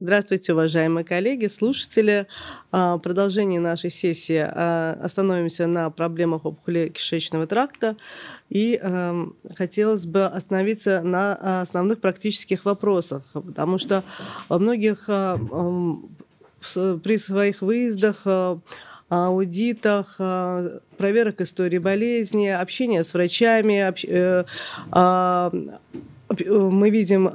Здравствуйте, уважаемые коллеги, слушатели. В продолжении нашей сессии остановимся на проблемах опухоли кишечного тракта. И хотелось бы остановиться на основных практических вопросах, потому что во многих при своих выездах, аудитах, проверок истории болезни, общения с врачами, мы видим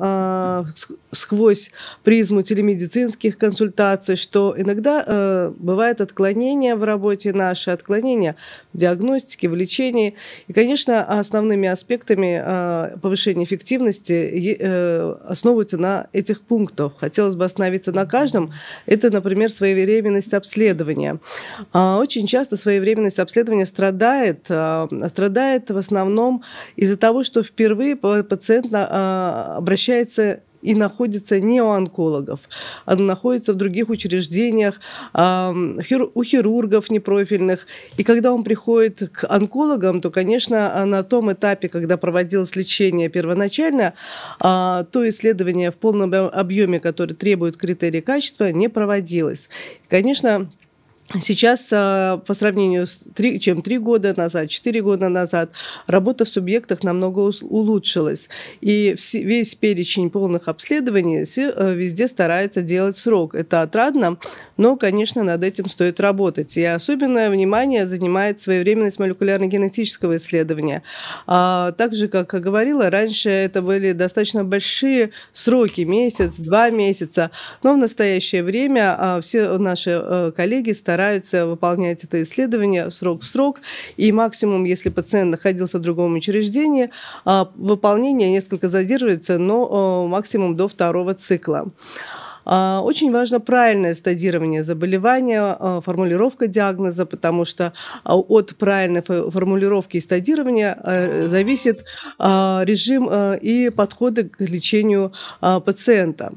сквозь призму телемедицинских консультаций, что иногда бывают отклонения в работе нашей, отклонения в диагностике, в лечении. И, конечно, основными аспектами повышения эффективности основываются на этих пунктах. Хотелось бы остановиться на каждом. Это, например, своевременность обследования. Очень часто своевременность обследования страдает в основном из-за того, что впервые пациент обращается и находится не у онкологов, а находится в других учреждениях, у хирургов непрофильных. И когда он приходит к онкологам, то, конечно, на том этапе, когда проводилось лечение первоначально, то исследование в полном объеме, которое требует критерий качества, не проводилось. И, конечно, сейчас, по сравнению с 3 года назад, 4 года назад, работа в субъектах намного улучшилась. И весь перечень полных обследований везде стараются делать в срок. Это отрадно, но, конечно, над этим стоит работать. И особенное внимание занимает своевременность молекулярно-генетического исследования. Так же, как я говорила, раньше это были достаточно большие сроки, месяц, 2 месяца. Но в настоящее время все наши коллеги стараются выполнять это исследование срок в срок, и максимум, если пациент находился в другом учреждении, выполнение несколько задерживается, но максимум до 2-го цикла. Очень важно правильное стадирование заболевания, формулировка диагноза, потому что от правильной формулировки и стадирования зависит режим и подходы к лечению пациента.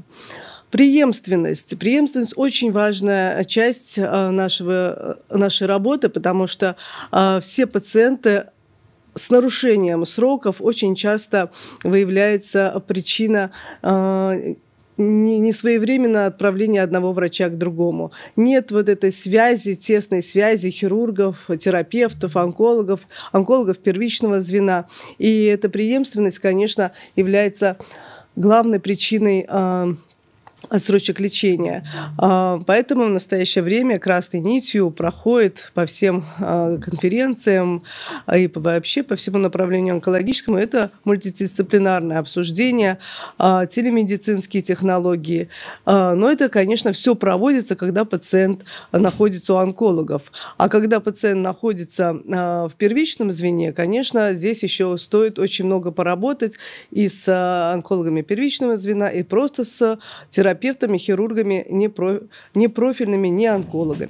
Преемственность. Преемственность – очень важная часть нашей работы, потому что все пациенты с нарушением сроков очень часто выявляется причина несвоевременного отправления одного врача к другому. Нет вот этой связи, тесной связи хирургов, терапевтов, онкологов первичного звена. И эта преемственность, конечно, является главной причиной отсрочек лечения. Поэтому в настоящее время красной нитью проходит по всем конференциям и вообще по всему направлению онкологическому. Это мультидисциплинарное обсуждение, телемедицинские технологии. Но это, конечно, все проводится, когда пациент находится у онкологов. А когда пациент находится в первичном звене, конечно, здесь еще стоит очень много поработать и с онкологами первичного звена, и просто с терапевтами, хирургами, непрофильными, не онкологами.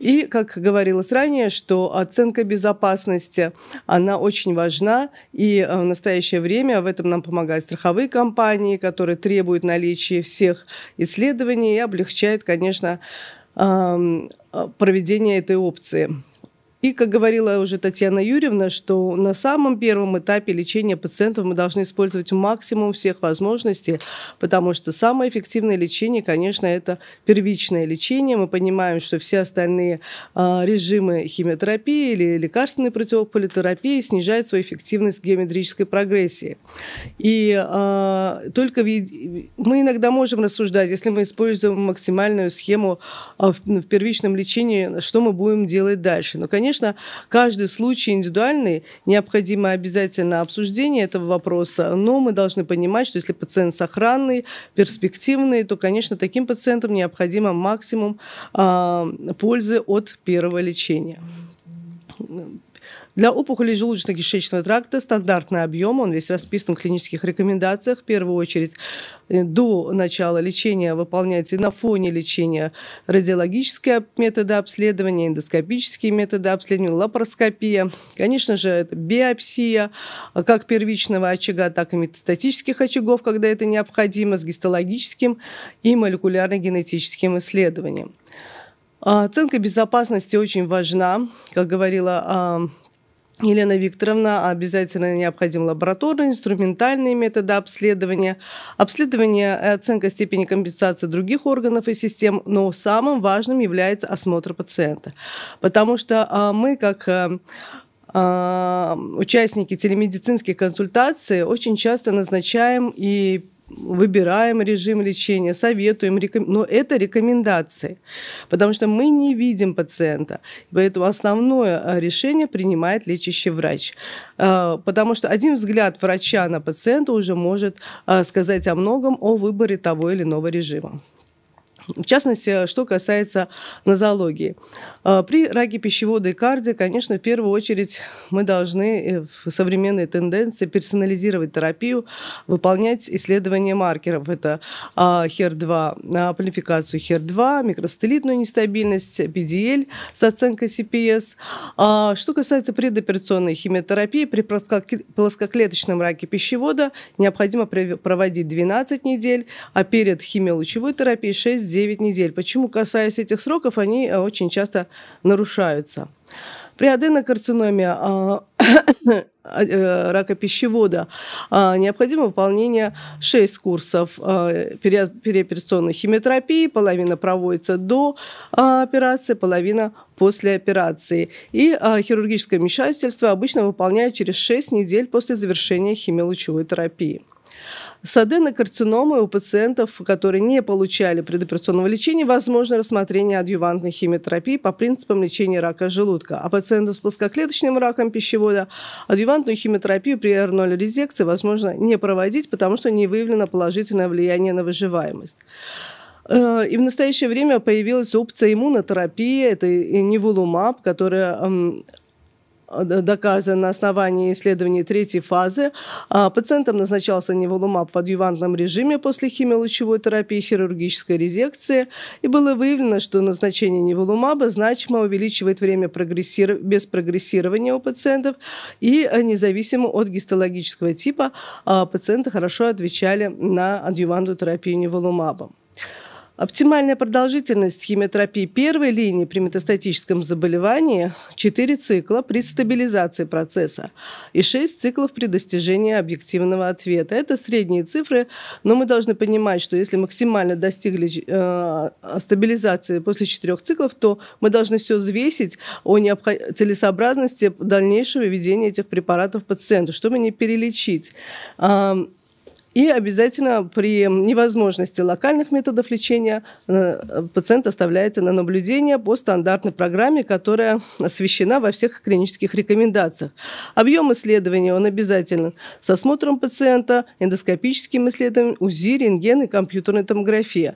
И, как говорилось ранее, что оценка безопасности, она очень важна, и в настоящее время в этом нам помогают страховые компании, которые требуют наличия всех исследований и облегчают, конечно, проведение этой опции. И, как говорила уже Татьяна Юрьевна, что на самом первом этапе лечения пациентов мы должны использовать максимум всех возможностей, потому что самое эффективное лечение, конечно, это первичное лечение. Мы понимаем, что все остальные режимы химиотерапии или лекарственной противополитерапии снижают свою эффективность геометрической прогрессии. И только мы иногда можем рассуждать, если мы используем максимальную схему в первичном лечении, что мы будем делать дальше. Но, конечно, каждый случай индивидуальный, необходимо обязательно обсуждение этого вопроса, но мы должны понимать, что если пациент сохранный, перспективный, то, конечно, таким пациентам необходимо максимум пользы от первого лечения. Для опухоли желудочно-кишечного тракта стандартный объем, он весь расписан в клинических рекомендациях. В первую очередь, до начала лечения выполняйте на фоне лечения радиологические методы обследования, эндоскопические методы обследования, лапароскопия. Конечно же, это биопсия как первичного очага, так и метастатических очагов, когда это необходимо, с гистологическим и молекулярно-генетическим исследованием. Оценка безопасности очень важна, как говорила Елена Викторовна, обязательно необходим лабораторный, инструментальные методы обследования, обследование и оценка степени компенсации других органов и систем, но самым важным является осмотр пациента. Потому что мы, как участники телемедицинских консультаций, очень часто назначаем и выбираем режим лечения, советуем, но это рекомендации, потому что мы не видим пациента, поэтому основное решение принимает лечащий врач, потому что один взгляд врача на пациента уже может сказать о многом о выборе того или иного режима. В частности, что касается нозологии. При раке пищевода и кардио, конечно, в первую очередь мы должны в современной тенденции персонализировать терапию, выполнять исследования маркеров. Это HER2, полификацию HER2, микростеллитную нестабильность, PDL с оценкой CPS. Что касается предоперационной химиотерапии, при плоскоклеточном раке пищевода необходимо проводить 12 недель, а перед химиолучевой терапией 6-9 недель. Почему, касаясь этих сроков, они очень часто нарушаются. При аденокарциноме рака пищевода необходимо выполнение 6 курсов переоперационной химиотерапии. Половина проводится до операции, половина после операции. И хирургическое вмешательство обычно выполняют через 6 недель после завершения химиолучевой терапии. С аденокарциномой у пациентов, которые не получали предоперационного лечения, возможно рассмотрение адъювантной химиотерапии по принципам лечения рака желудка. А пациентов с плоскоклеточным раком пищевода адъювантную химиотерапию при R0 резекции возможно не проводить, потому что не выявлено положительное влияние на выживаемость. И в настоящее время появилась опция иммунотерапии, это невулумаб, которая доказан на основании исследований 3-й фазы. Пациентам назначался невулумаб в адъювантном режиме после химиолучевой терапии, хирургической резекции. И было выявлено, что назначение невулумаба значимо увеличивает время без прогрессирования у пациентов. И независимо от гистологического типа пациенты хорошо отвечали на адъювантную терапию невулумабом. Оптимальная продолжительность химиотерапии первой линии при метастатическом заболевании 4 цикла при стабилизации процесса и 6 циклов при достижении объективного ответа. Это средние цифры, но мы должны понимать, что если максимально достигли стабилизации после 4 циклов, то мы должны все взвесить о целесообразности дальнейшего введения этих препаратов пациенту, чтобы не перелечить. И обязательно при невозможности локальных методов лечения пациент оставляется на наблюдение по стандартной программе, которая освещена во всех клинических рекомендациях. Объем исследования он обязателен с осмотром пациента, эндоскопическим исследованием, УЗИ, рентген и компьютерной томографии.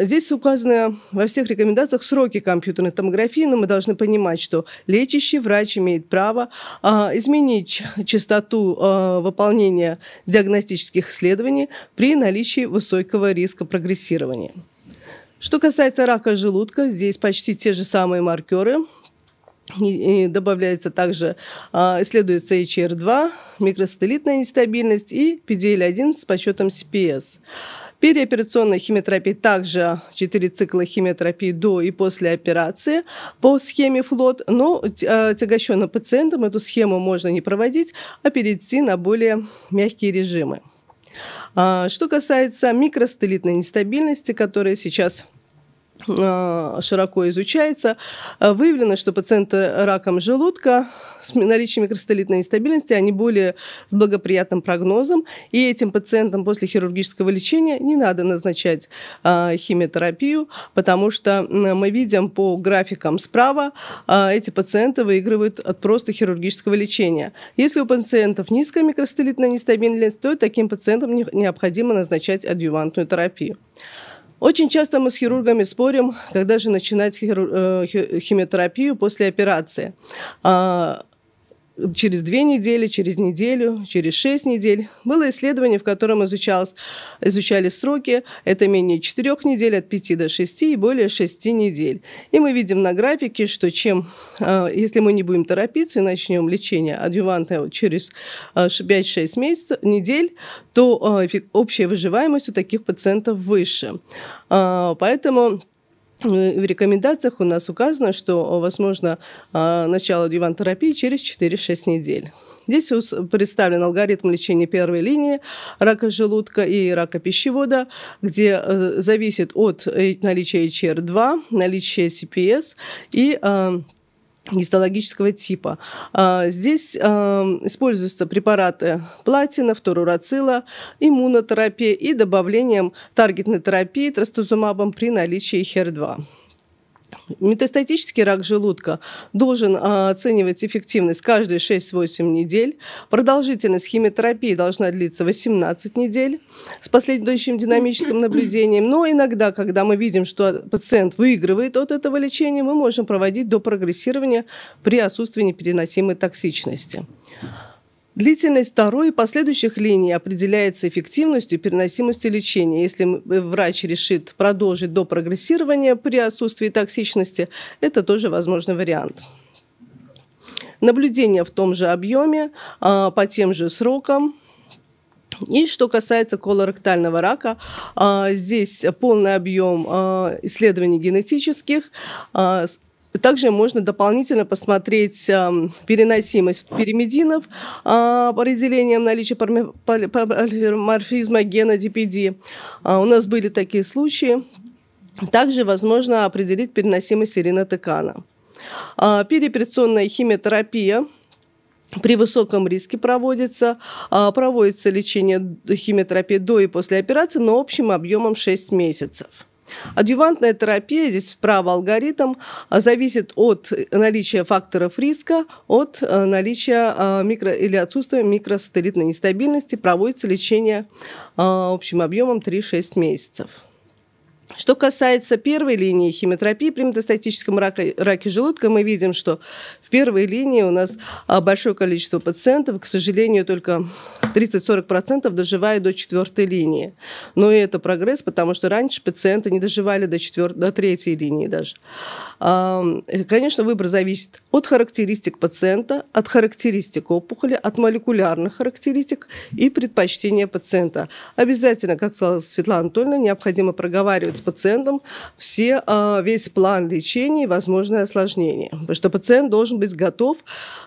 Здесь указаны во всех рекомендациях сроки компьютерной томографии, но мы должны понимать, что лечащий врач имеет право изменить частоту выполнения диагностических исследований при наличии высокого риска прогрессирования. Что касается рака желудка, здесь почти те же самые маркеры. И добавляется также, исследуется HER2, микростеллитная нестабильность и PDL1 с подсчетом CPS. Переоперационная химиотерапия также 4 цикла химиотерапии до и после операции по схеме флот, но отягощенным пациентам эту схему можно не проводить, а перейти на более мягкие режимы. Что касается микростеллитной нестабильности, которая сейчас широко изучается, выявлено, что пациенты раком желудка с наличием микростеллитной нестабильности, они более с благоприятным прогнозом, и этим пациентам после хирургического лечения не надо назначать химиотерапию, потому что мы видим по графикам справа, эти пациенты выигрывают от просто хирургического лечения. Если у пациентов низкая микростеллитная нестабильность, то таким пациентам необходимо назначать адъювантную терапию. Очень часто мы с хирургами спорим, когда же начинать химиотерапию после операции. Через 2 недели, через неделю, через 6 недель. Было исследование, в котором изучали сроки. Это менее 4 недель, от 5 до 6 и более 6 недель. И мы видим на графике, что если мы не будем торопиться и начнем лечение адъюванта через 5-6 недель, то общая выживаемость у таких пациентов выше. Поэтому В рекомендациях у нас указано, что возможно начало диван-терапии через 4-6 недель. Здесь представлен алгоритм лечения первой линии рака желудка и рака пищевода, где зависит от наличия HR2, наличия CPS и гистологического типа. Здесь используются препараты платина, фторурацила, иммунотерапия и добавлением таргетной терапии трастузумабом при наличии HER2. Метастатический рак желудка должен оценивать эффективность каждые 6-8 недель. Продолжительность химиотерапии должна длиться 18 недель с последующим динамическим наблюдением. Но иногда, когда мы видим, что пациент выигрывает от этого лечения, мы можем проводить до прогрессирования при отсутствии непереносимой токсичности. Длительность второй и последующих линий определяется эффективностью и переносимостью лечения. Если врач решит продолжить до прогрессирования при отсутствии токсичности, это тоже возможный вариант. Наблюдение в том же объеме, по тем же срокам. И что касается колоректального рака, здесь полный объем исследований генетических. Также можно дополнительно посмотреть переносимость перимединов по разделениям наличия полиморфизма гена DPD. У нас были такие случаи. Также возможно определить переносимость иринотекана. Переоперационная химиотерапия при высоком риске проводится. Проводится лечение химиотерапии до и после операции, но общим объемом 6 месяцев. Адъювантная терапия, здесь справа алгоритм, зависит от наличия факторов риска, от наличия или отсутствия микросателлитной нестабильности. Проводится лечение общим объемом 3-6 месяцев. Что касается первой линии химиотерапии при метастатическом раке желудка, мы видим, что в первой линии у нас большое количество пациентов, к сожалению, только 30-40% доживают до четвертой линии. Но и это прогресс, потому что раньше пациенты не доживали до третьей линии даже. Конечно, выбор зависит от характеристик пациента, от характеристик опухоли, от молекулярных характеристик и предпочтения пациента. Обязательно, как сказала Светлана Анатольевна, необходимо проговаривать с пациентом весь план лечения и возможные осложнения. Потому что пациент должен быть готов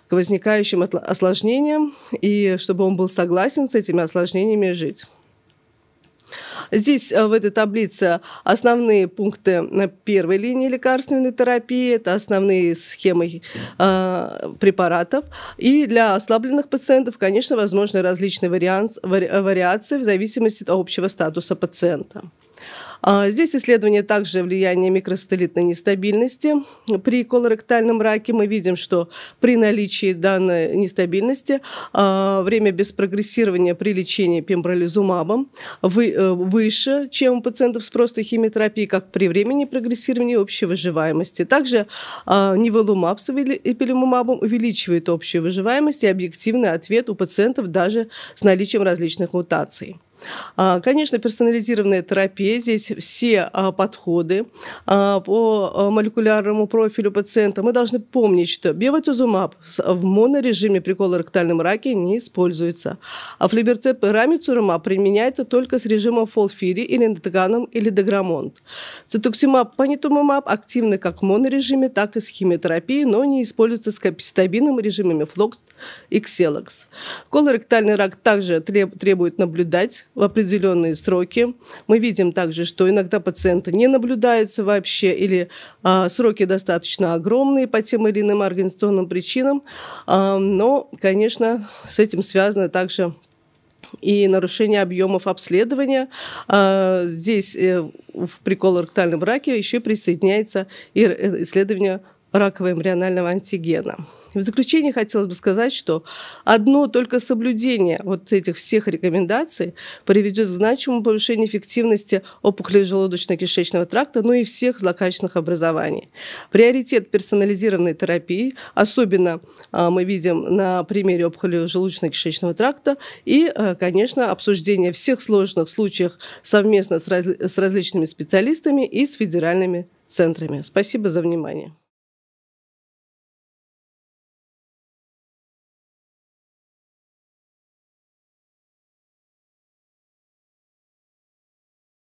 к возникающим осложнениям, и чтобы он был согласен с этими осложнениями жить. Здесь в этой таблице основные пункты на первой линии лекарственной терапии, это основные схемы препаратов. И для ослабленных пациентов, конечно, возможны различные вариации в зависимости от общего статуса пациента. Здесь исследование также влияния микросателлитной нестабильности. При колоректальном раке мы видим, что при наличии данной нестабильности время без прогрессирования при лечении пембролизумабом выше, чем у пациентов с простой химиотерапией, как при времени прогрессирования общей выживаемости. Также ниволумаб с ипилимумабом увеличивает общую выживаемость и объективный ответ у пациентов даже с наличием различных мутаций. Конечно, персонализированная терапия. Здесь все подходы по молекулярному профилю пациента. Мы должны помнить, что бевацизумаб в монорежиме при колоректальном раке не используется. А флиберцеп и рамицурумаб применяется только с режимом фолфири или эндотеганом или деграмонт. Цитоксимаб, понитумумаб активны как в монорежиме, так и с химиотерапией, но не используется с капистабином режимами флокс и кселокс. Колоректальный рак также требует наблюдать в определенные сроки. Мы видим также, что иногда пациенты не наблюдаются вообще или сроки достаточно огромные по тем или иным организационным причинам, но, конечно, с этим связано также и нарушение объемов обследования. Здесь при колоректальном раке еще присоединяется и исследование ракового эмбрионального антигена. В заключение хотелось бы сказать, что одно только соблюдение вот этих всех рекомендаций приведет к значимому повышению эффективности опухолей желудочно-кишечного тракта, но и всех злокачественных образований. Приоритет персонализированной терапии, особенно мы видим на примере опухоли желудочно-кишечного тракта, и, конечно, обсуждение всех сложных случаев совместно с различными специалистами и с федеральными центрами. Спасибо за внимание.